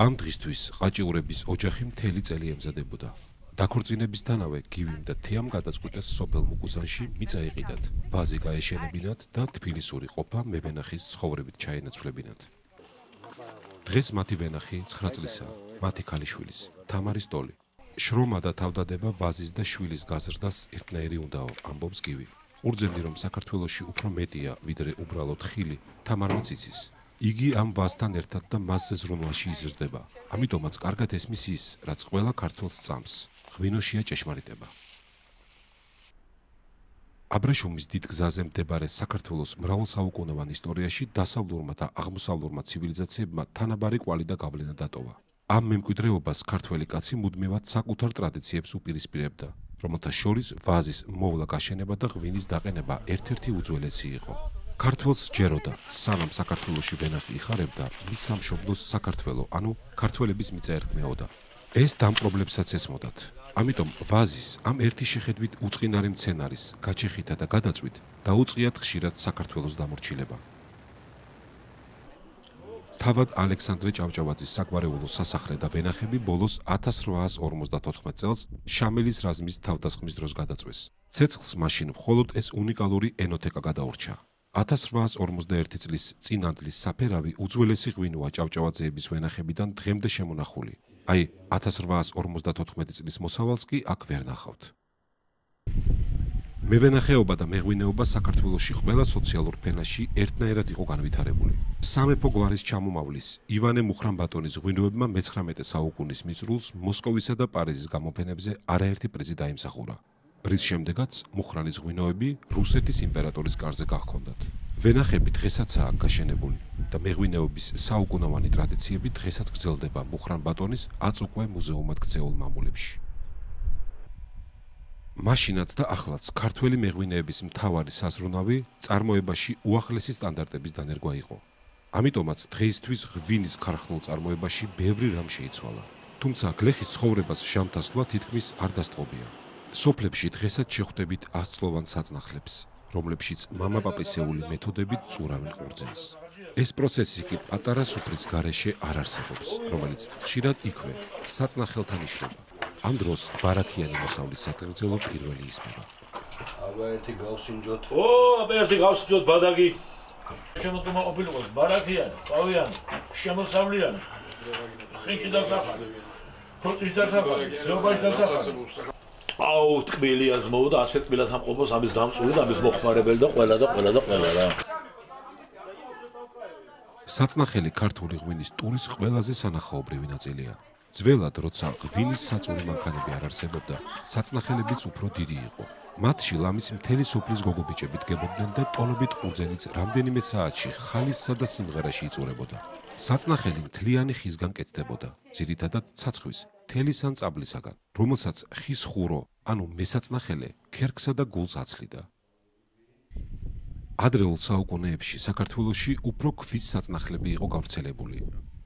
Am დღისთვის ყაჭიურების ოჯახი მთელი წელი ემზადებოდა. Დაქორწინებისთანავე გივიმ და თეამ გადაწყვიტეს სოფელ მუკუზანში მიწაიყიდათ, ბაზი გაეშენებინათ და თბილისური ყოფა მევენახის ცხოვრებით ჩაენაცვლებინათ. Დღეს მათი ვენახი 9 წლისა, მათი ქალიშვილის, თამარის ტოლი. შრომა და თავდადება ბაზის და შვილის გაზრდას ერთნაირი უნდაო, ამბობს გივი. Urzeni rom Sakartveloshi upro media vidre ubralot xili tamarmats itsis. Igi am vastan ertad da mazze zromlashi izrdeba. Amitomats kargat es misis, rats qvela kartvelts tsams. Gvinoshia ჭეშმარიტება. Abrashumis did gzaze mdebare Sakartvelos mravalsaukounovan istorieshi dasavlurma da agmosavlurma civilizatsiebma tanabari qvali da gavlena datova. Am memkwidreobas kartveli katsi mudmevat sakutar traditsiebs upirispirebda. Romata შორის ვაზის მოვლა გაშენება და ღვინის დაყენება ერთ-ერთი უძველესი იყო. Ქართველს ჯეროდა, სანამ საქართველოში ვენახი იხარებდა, მის სამშობლოს საქართველო, ანუ ქართველების მიწაერთმეოდა. ეს დამპყრობლებსაც ესმოდათ. Ამიტომ ვაზის ამ ერთი შეხედვით უწყინარი მცენარის გაჩეხითა და გადაწვით დაუწყიათ ხშირად საქართველოს დამორჩილება. თავად ალექსანდრე ჭავჭავაძის საგვარეულო სასახლე და ვენახები ბოლოს 1854 წელს შამილის რაზმის თავდასხმის დროს გადაწვეს. ცეცხლს მაშინ მხოლოდ ეს უნიკალური ენოთეკა გადაურჩა. 1851 წლის წინანდლის საფერავი უძველესი ღვინოა ჭავჭავაძეების ვენახებიდან დღემდე შემონახული. Აი 1854 წლის მოსავალს კი აქ ვერ ნახავთ. მევენახეობა და მეღვინეობა საქართველოში ყველა სოციალურ ფენაში ერთნაირად იყო განვითარებული. სამეფო გვარის ჩამომავლის ივანე მუხრანბატონის ღვინოებმა მე-19 საუკუნის მიწრულს მოსკოვისა და პარიზის გამოფენებზე არაერთი პრიზი დაიმსახურა. რის შემდეგაც მუხრანის ღვინოები რუსეთის იმპერატორის კარზე გაჰქონდათ. ვენახები დღესაც აქ გაშენებული და მეღვინეობის საუკუნოვანი ტრადიციები დღესაც გრძელდება მუხრანბატონის აწუყვე მუზეუმად ქცეულ მამულებში. Mașinat da axlats kartveli meghvineebis mtavari sazrunavi tsarmoebashi uakhlesi standartebis danergva iqo. Amitomats dgeistvis ghvinis karkhnul tsarmoebashi bevri ram sheitsvala. Tumtsa glexis tskhourebas shamtasvla titkhmis ar dastqobia. Soplepshi dgesats sheghvdebit 100 tslovan satsnakhlebs, romlepshits mamapapesevuli metodebit tsuravin qurdzens. Es procesi ki patara supris gareshe ar arsebobs, romelits khshirad ikhve satsnakhveltan ishleba. Am dros barakiani mosavlis sakartvelo pirveli ismeba. Aba erti gavsinjot. O, aba erti gavsinjot badagi. Shemotoma opilovas barakiani, paviani, shemosavliani. Xinchi da sakhali. Khotshi da sakhali, zobash da sakhali. Au, tkmili azmouda, aset milas ham qobos amis damtsuli da amis mokhmarebeli da qvela. Satsnakheli kartveli ღვინის ტურის ყველაზე სანახაობრივი ნაწილია. Ძველად, როცა ღვინის საწული მანქანები არ არსებობდა, საწნახელებიც უფრო დიდი იყო. მათში ლამის მთელი სოფლის გოგობიჭები დგებოდნენ და ტონობით ყურძენიც რამდენიმე საათში ხალისსა და სიმღერაში იწურებოდა. საწნახელი მთლიანი ხისგან კეთდებოდა, ძირითადად ცაცხვის, თელის ან წაბლისაგან, რომელსაც ხის ხურო, ანუ მესაწნახელე, ქერქსა და გულს აცლიდა. ადრეულ საუკუნეებში საქართველოში უფრო ქვის საწნახლები იყო გავრცელებული.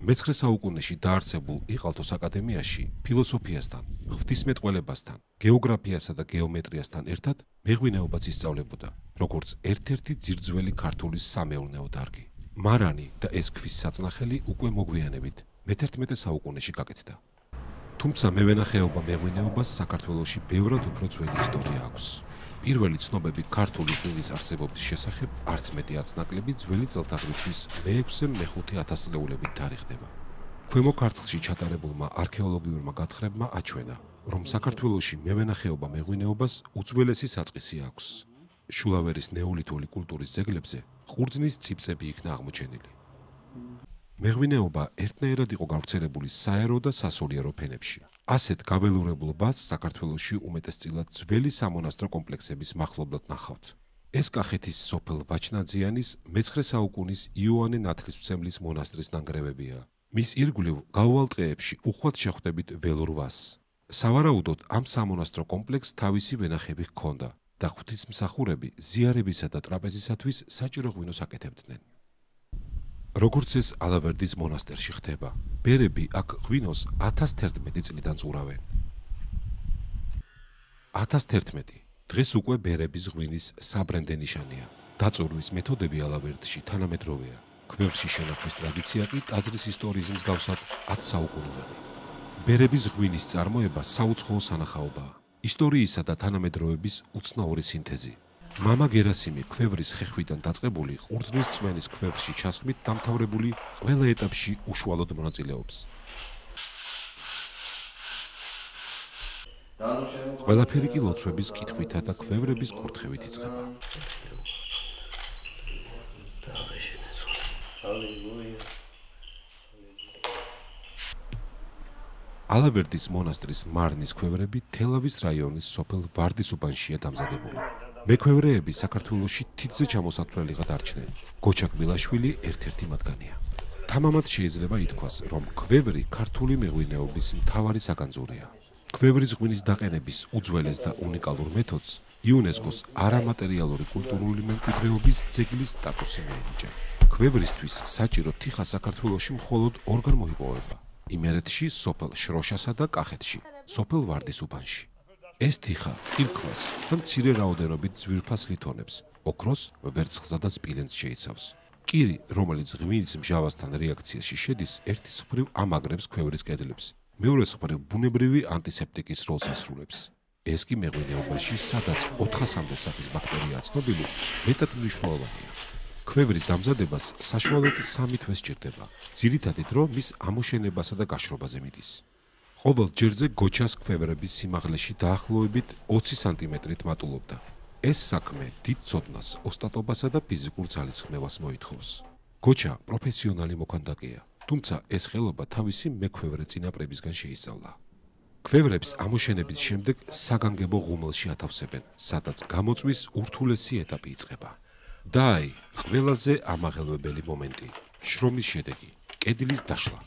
მეცხრე საუკუნეში დაარსებულ იყალთოს აკადემიაში ფილოსოფიასთან, ღვთისმეტყველებასთან, გეოგრაფიასა და გეომეტრიასთან ერთად მეღვინეობაც ისწავლებოდა, როგორც ერთ-ერთი ძირძველი ქართული სამეურნეო დარგი. მარანი და ეს ქვის საწნახელი უკვე მოგვიანებით მე-11 საუკუნეში გაკეთდა. Თუმცა მევენახეობა მეღვინეობას საქართველოში ბევრად უფრო ძველი ისტორია აქვს. პირველი ცნობები ქართული ღვინის არსებობის შესახებ არც მეტი არც ნაკლები ძველი წელთაღრიცხვის მე-6-5 ათასწლეულებით თარიღდება. Ქვემო ქართლში ჩატარებულმა არქეოლოგიურმა გათხრებმა აჩვენა, რომ საქართველოში მევენახეობა მეღვინეობას უძველესი საწყისი აქვს. შულავერის ნეოლითური კულტურის ძეგლებზე ყურძნის წიფწები იქნა აღმოჩენილი. მეღვინეობა ერთნაირად იყო გავრცელებული საერო და სასულიერო ფენებში. Ასეთ გაველურებულ ბაზს საქართველოში უმეტესწილად ძველი სამონასტრო კომპლექსების მახლობლად ნახავთ. ეს კახეთის სოფელ ვაჩნაძიანის მე-9 საუკუნის იოანე ნათლისმცემლის მონასტრის ნანგრევებია. მის ირგვლივ გაუვალ ტყეებში უხვად შეხვდებით ველურ ვაზს. სავარაუდოდ ამ სამონასტრო კომპლექსს თავისი ვენახები ჰქონდა და ღვთისმსახურები ზიარებისა და ტრაპეზისათვის საჭირო ღვინოს აკეთებდნენ. Როგორც ეს ალავერდის მონასტერში ხდება, ბერები აქ ღვინოს 1011 წლიდან წურავენ. 1011 დღეს უკვე ბერების ღვინის საბრენდე ნიშანია. დაწურვის მეთოდები ალავერდში თანამედროვეა. Kvelsi shenakvis traditsia ki ტაძრის istorიის მსგავსად 10 საუკუნეა. Berების ღვინის წარმოება საუცხოო სანახაობაა. Ისტორიისა და თანამედროვეობის უცნაური სინთეზი. Мама გერასიმი ქვევრის ხეხვიდან დაწყებული ყურძნის წვენის ქვევში ჩასხმით დამთავრებული ყველა ეტაპში უშუალოდ მონაწილეობს. Ყველაფერი კი ლოცვების კითხვითა და ქვევრების კურთხევით იწყება. ალავერდის მონასტრის მარნის ქვევრები თელავის რაიონის სოფელ ვარდისუბანშია დამზადებული. მექვევრეები საქართველოში თითზე ჩამოსათვლელიღად არჩნენ. გოჩაკ მილაშვილი ერთ-ერთი მათგანია. თამამად შეიძლება ითქვას, რომ ქვევრი ქართული მეღვინეობის მთავარი საგანძურია. Ქვევრის ღვინის დაყენების უძველეს და უნიკალურ მეთოდს იუნესკოს არამატერიალური კულტურული მემკვიდრეობის ძეგლის სტატუსი მიენიჭა. Ქვევრისთვის საჭირო თიხა საქართველოში მხოლოდ ორგან მოიპოვება: იმერეთში, სოფელ შროშასა და კახეთში, სოფელ ვარდისუბანში. ეს თიხა კირქვას და მცირე რაოდენობით ძვირფას ლითონებს, ოქროს, ვერცხლსა და სპილენძს შეიცავს. კირი, რომელიც ღვინის მჟავასთან რეაქციაში შედის, ერთის მხრივ ამაგრებს ქვევრის კედლებს. Მეორე მხრივ ბუნებრივი ანტისეპტიკის როლს ასრულებს. ეს კი მეღვინეობაში, სადაც 400-მდე სახის ბაქტერიაა ცნობილი, მეტად მნიშვნელოვანია. ქვევრის დამზადებას საშუალოდ 3 თვე სჭირდება, ძირითადად რომ მის ამოშენებასა და გაშრობაზე მიდის. ყოველ ჯერზე გოჩას ქვევრების სიმაღლეში დაახლოებით 20 სანტიმეტრით მატულობდა. ეს საქმე დიდ ცოდნას, ოსტატობასა და ფიზიკურ ძალისხმევას მოითხოვს. გოჩა პროფესიონალი მოქანდაკეა. Tumca ეს ხელობა თავისი მექვევრე წინაპრებისგან შეისწავლა. Ქვევრებს ამოშენების შემდეგ საგანგებო ღუმელში ათავსებენ, სადაც გამოწვის ურთულესი ეტაპი იწყება. და აი, ყველაზე ამაღელვებელი მომენტი, შრომის შედეგი, კედლის დაშლა.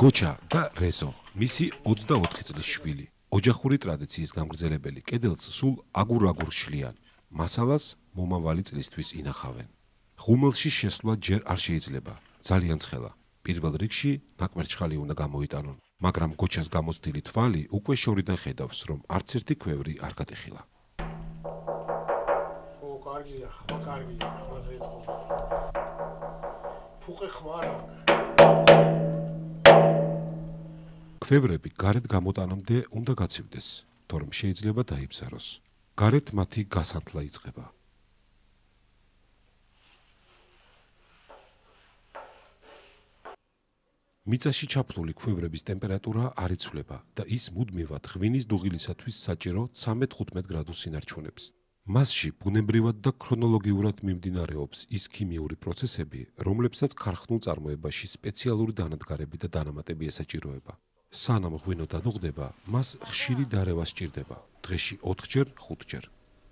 გოჩა და რეზო, მისი 24 წლის შვილი, ოჯახური ტრადიციის გამგრძელებელი, კედელს სულ აგურ-აგურ შლიან, მასალას მომავალი წლისთვის ინახავენ. ღუმელში შესვლა ჯერ არ შეიძლება, ძალიან ცხელა. Პირველ რიგში ნაკმერჩხალი უნდა გამოიტანონ, მაგრამ გოჩას გამოცდილი თვალი უკვე შორიდან ხედავს, რომ არც ერთი ქვევრი არ გადიხილა. ქვევრები გარეთ გამოტანამდე უნდა გაცივდეს, თორემ შეიძლება დაიბზაროს. გარეთ მათი გასათვლა იწყება. მიწაში ჩაფლული ქვევრების ტემპერატურა არ იცვლება და ის მუდმივად ღვინის დუღილისათვის საჭირო 13-15 გრადუს ინარჩუნებს. მასში ბუნებრივად და ქრონოლოგიურად მიმდინარეობს ის ქიმიური პროცესები, რომლებსაც ქარხნულ წარმოებაში სპეციალური დანადგარები და დანამატები ესაჭიროება. სანამ ღვინო დადუღდება, მას ხშირი დარევა სჭირდება, დღეში 4-ჯერ, 5-ჯერ.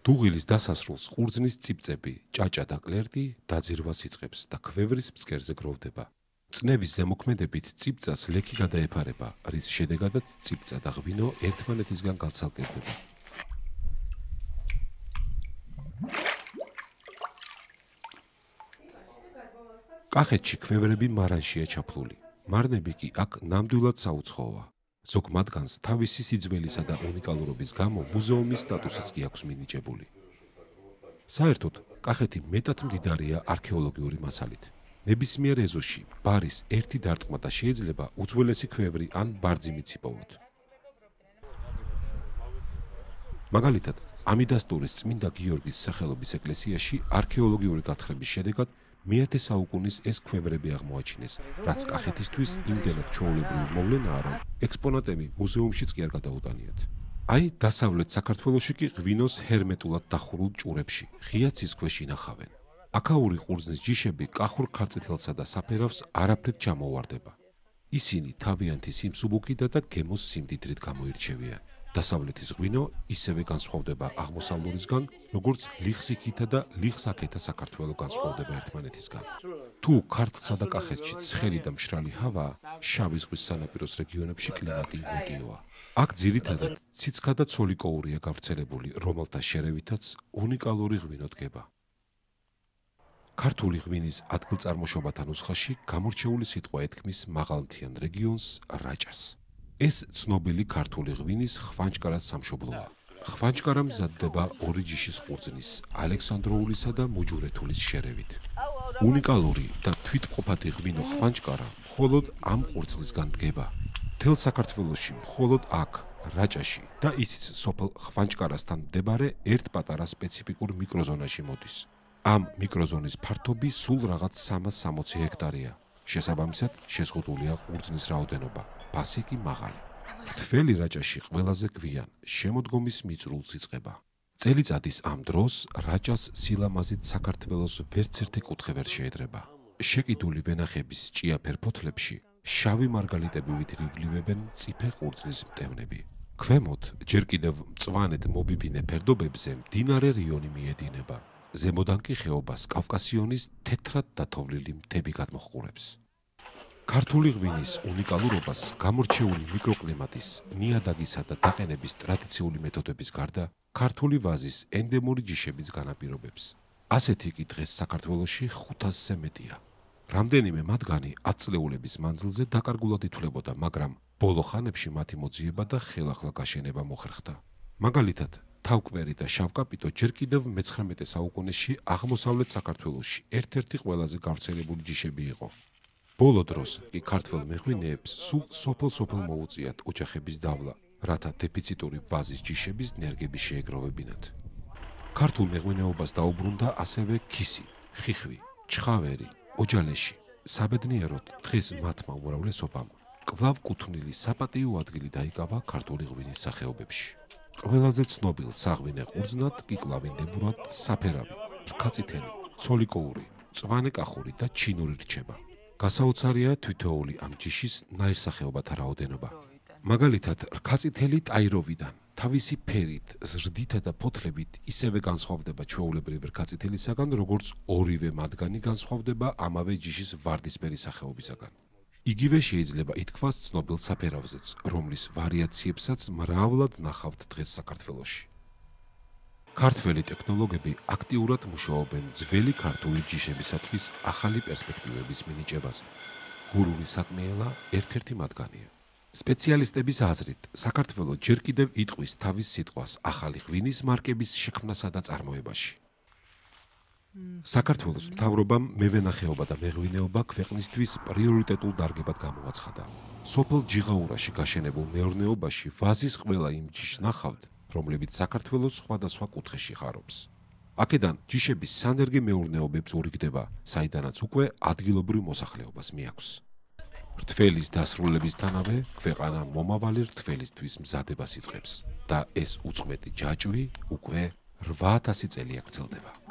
დუღილის დასასრულს ყურძნის წიფწები, ჭაჭა და კლერტი დაძირვას იწყებს და ქვევრის ფსკერზე გროვდება. Წნევის ზემოქმედებით წიფწას ლექი გადაეფარება, რის შედეგადაც წიფწა და ღვინო ერთმანეთისგან გაცალკევდება. კახეთში ქვევრები მარანშია ჩაფლული, მარნები კი აქ ნამდვილად საუცხოა. ზოგ მათგანს თავისი სიძველისა და უნიკალურობის გამო მუზეუმის სტატუსიც კი აქვს მინიჭებული. საერთოდ, კახეთი მეტად მდიდარია არქეოლოგიური მასალით. Ნებისმიერ ეზოში ბარის ერთი დარტყმა და შეიძლება უძველესი ქვევრი ან ბარძიმიც იპოვოთ. მაგალითად, ამიდასტურის წმინდა გიორგის სახელობის ეკლესიაში არქეოლოგიური გათხრების შედეგად მე-10 საუკუნის ეს ქვევრები აღმოაჩინეს, რაც კახეთისთვის იმდენად ჩვეულებრივი მოვლენაა, რომ ექსპონატები მუზეუმშიც კი არ გადაუტანიათ. Აი, დასავლეთ საქართველოში კი ღვინოს ჰერმეტულად დახურულ ჭურებში, ღია ცისქვეში ინახავენ. აქაური ყურძნის ჯიშები კახურ ქარწეთელსა და საფერავს არაფრით ჩამოვარდება. ისინი თავიანთი სიმსუბუქითა და გემოს სიმდიდრით გამოირჩევიან. დასავლეთის ღვინო ისევე განსხვავდება აღმოსავლურისგან, როგორც ლიხსიქითა და ლიხსაქეთა საქართველო განსხვავდება ერთმანეთისგან. თუ ქართლსა და კახეთში ცხელი და მშრალი ჰავაა, შავი ზღვის სანაპიროს რეგიონებში კლიმატი ნოტიოა. აქ ძირითადად ციცქა და ცოლიკოურია გავრცელებული, რომელთა შერევითაც უნიკალური ღვინო დგება. ქართული ღვინის ადგილწარმოშობათა ნუსხაში გამორჩეული სიტყვა ეთქმის მაღალმთიან რეგიონს რაჭას. ეს ცნობილი ქართული ღვინის ხვანჩკარას სამშობლოა. ხვანჩკარა მზადდება ორი ჯიშის ყურძნის, ალექსანდროულისა და მუჯურეთულის შერევით. უნიკალური და თვითმყოფადი ღვინო ხვანჩკარა მხოლოდ ამ ყურძნის განდგება. Თელ საქართველოში მხოლოდ აქ, რაჭაში და ისიც სოფელ ხვანჩკარასთან მდებარე ერთ პატარა სპეციფიკურ მიკროზონაში მოდის. Am microzonis partobi sul ragat sama 60 hektaria. Შესაბამისად, შეზღუდულია ყურძნის რაოდენობა. Paseki მაღალი. Თველი რაჭაში ყველაზე გვიან შემოდგომის მიწრულს იწყება. Წელიწადის ამ დროს რაჭას სილამაზით საქართველოს ვერც ერთი კუთხე ვერ შეედრება. Შეკიდული ვენახების ჭიაფერფოთლებში შავი მარგალიტებივით რივლივებენ წიფე ყურძნის მტევნები. Ქვემოთ ჯერ კიდევ მწვანედ მობიბინე ფერდობებზე მდინარე რიონი მიედინება. Ზემოდანკი ხეობას კავკასიონის თეთრად დათოვლილი მთები გადმოჰყურებს. Ქართული ღვინის უნიკალურობას გამორჩეული მიკროკლიმატის, ნიადაგისა და დაყენების ტრადიციული მეთოდების გარდა, ქართული ვაზის ენდემური ჯიშებიც განაპირობებს. Ასეთი კი დღეს საქართველოში 500-ზე მეტია. Რამდენიმე მათგანი 10 წლეულების მანძილზე დაკარგულად ითვლებოდა, მაგრამ ბოლო ხანებში მათი მოძიება და ხელახლა გაშენება მოხერხდა. მაგალითად, თავკვერი და შავკაპიტო ჯერ კიდევ მე-19 საუკუნეში აღმოსავლეთ საქართველოში ერთ-ერთი ყველაზე გავრცელებული ჯიშები იყო. Ბოლო დროს კი ქართველ მეღვინეებს სულ სოფელ-სოფელ მოუწიათ ოჯახების დავლა, რათა დეფიციტური ვაზის ჯიშების ნერგები შეეგროვებინათ. ქართულ მეღვინეობას დაუბრუნდა ასევე ქისი, ხიხვი, ჩხავერი, ოჯალეში. საბედნიეროდ დღეს მათმა უმრავლესობამ კვლავ კუთვნილი საპატიო ადგილი დაიკავა ქართული ღვინის სახეობებში. Ყველაზე ცნობილ საღვინე ყურძნად კი კლავინდებურად საფერავი, რქაწითელი, ცოლიკოური, წვანეკახური და ჩინური რჩება. Გასაოცარია თითოეული ამ ჯიშის ნაირსახეობათა რაოდენობა. Მაგალითად, რქაწითელი ტაიროვიდან, თავისი ფერით, ზრდითა და ფოთლებით ისევე განსხვავდება ჩვეულებრივ რქაწითელისაგან, როგორც ორივე მათგანი განსხვავდება ამავე ჯიშის ვარდისფერი სახეობისაგან. Იგივე შეიძლება ითქვას ცნობილ საფერავზეც, რომლის ვარიაციებსაც მრავლად ნახავთ დღეს საქართველოში. ქართველი ტექნოლოგები აქტიურად მუშაობენ ძველი ქართული ჯიშებისათვის ახალი პერსპექტივების მინიჭებაზე. გურული საკმეელა ერთ-ერთი მათგანია. სპეციალისტების აზრით, საქართველო ჯერ კიდევ იტყვის თავის სიტყვას ახალი ღვინის მარკების შექმნასა და წარმოებაში. საქართველოს მთავრობამ მევენახეობა და მეღვინეობა ქვეყნისთვის პრიორიტეტულ დარგებად გამოაცხადა. სოფელ ჯიღაურაში გაშენებულ მეურნეობაში ვაზის ყველა იმ ჯიშს ნახავთ, რომლებიც საქართველოს სხვადასხვა კუთხეში ხარობს. აქედან ჯიშების სანერგე მეურნეობებს ურიგდება, საიდანაც უკვე ადგილობრივ მოსახლეობას მიაქვს. რთველის დასრულებისთანავე ქვეყანა მომავალი რთველისთვის მზადებას იწყებს და ეს უწყვეტი ჯაჭვი უკვე 8000 წელი აგრძელდება.